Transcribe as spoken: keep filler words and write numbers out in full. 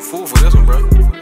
good fool for this one, bro.